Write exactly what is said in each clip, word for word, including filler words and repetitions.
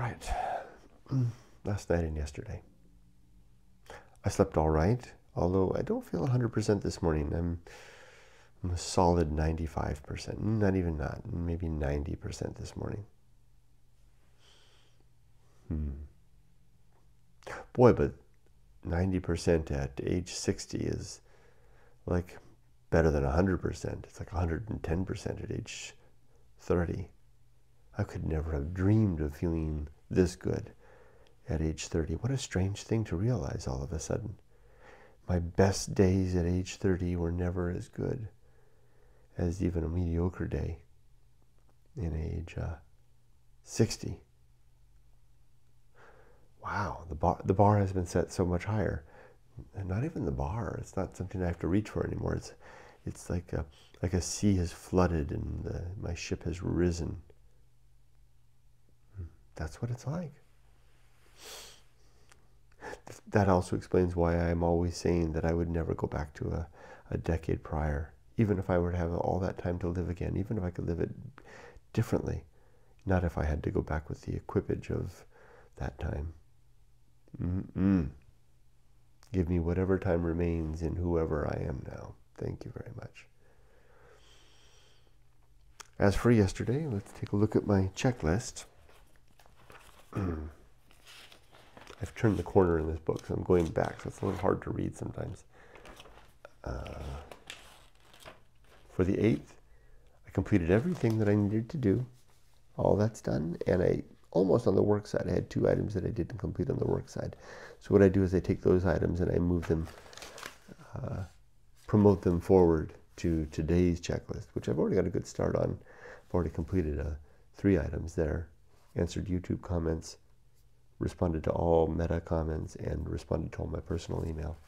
right. Last night and yesterday. I slept all right, although I don't feel one hundred percent this morning. I'm, I'm a solid ninety-five percent. Not even that. Maybe ninety percent this morning. Hmm. Boy, but ninety percent at age sixty is like better than one hundred percent. It's like one hundred ten percent at age thirty. I could never have dreamed of feeling this good at age thirty. What a strange thing to realize all of a sudden. My best days at age thirty were never as good as even a mediocre day in age uh, sixty. Wow, the bar, the bar has been set so much higher. And not even the bar. It's not something I have to reach for anymore. It's, it's like a, like a sea has flooded and the, my ship has risen. That's what it's like. That also explains why I'm always saying that I would never go back to a, a decade prior. Even if I were to have all that time to live again, even if I could live it differently. Not if I had to go back with the equipage of that time. Mm-mm. Give me whatever time remains in whoever I am now. Thank you very much. As for yesterday, let's take a look at my checklist. I've turned the corner in this book, so I'm going back, so it's a little hard to read sometimes. Uh, for the eighth, I completed everything that I needed to do. All that's done, and I almost on the work side, I had two items that I didn't complete on the work side. So what I do is I take those items and I move them, uh, promote them forward to today's checklist, which I've already got a good start on. I've already completed uh, three items there. Answered YouTube comments, responded to all meta comments, and responded to all my personal email.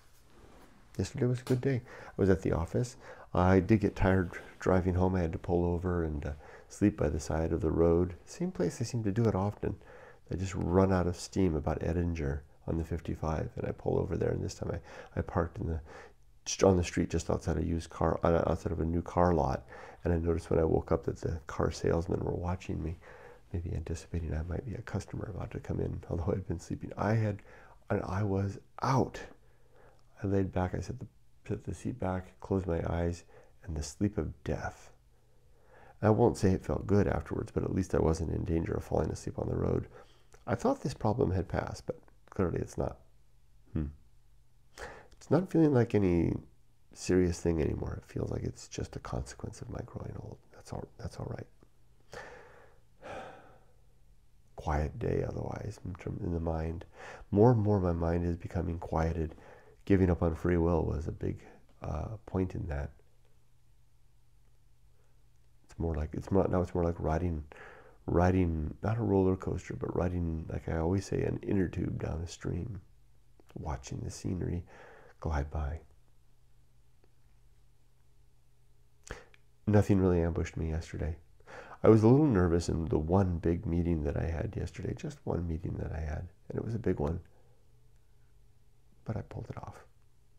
Yesterday was a good day. I was at the office. I did get tired driving home. I had to pull over and uh, sleep by the side of the road. Same place I seem to do it often. I just run out of steam about Edinger on the fifty-five, and I pull over there, and this time I, I parked in the on the street just outside a used car, outside of a new car lot, and I noticed when I woke up that the car salesmen were watching me, maybe anticipating I might be a customer about to come in, although I'd been sleeping. I had, and I was out. I laid back, I set the, set the seat back, closed my eyes, and the sleep of death. I won't say it felt good afterwards, but at least I wasn't in danger of falling asleep on the road. I thought this problem had passed, but clearly it's not. Hmm. It's not feeling like any serious thing anymore. It feels like it's just a consequence of my growing old. That's all, that's all right. Quiet day otherwise in the mind. More and more my mind is becoming quieted. Giving up on free will was a big uh, point in that. More like it's more now. It's more like riding, riding not a roller coaster, but riding, like I always say, an inner tube down a stream, watching the scenery glide by. Nothing really ambushed me yesterday. I was a little nervous in the one big meeting that I had yesterday, just one meeting that I had, and it was a big one. But I pulled it off.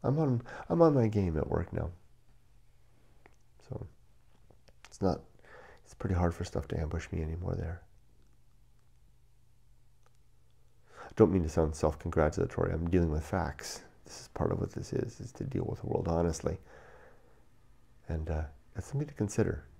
I'm on. I'm on my game at work now. So. It's not, it's pretty hard for stuff to ambush me anymore there. I don't mean to sound self-congratulatory. I'm dealing with facts. This is part of what this is, is to deal with the world honestly. And uh, that's something to consider.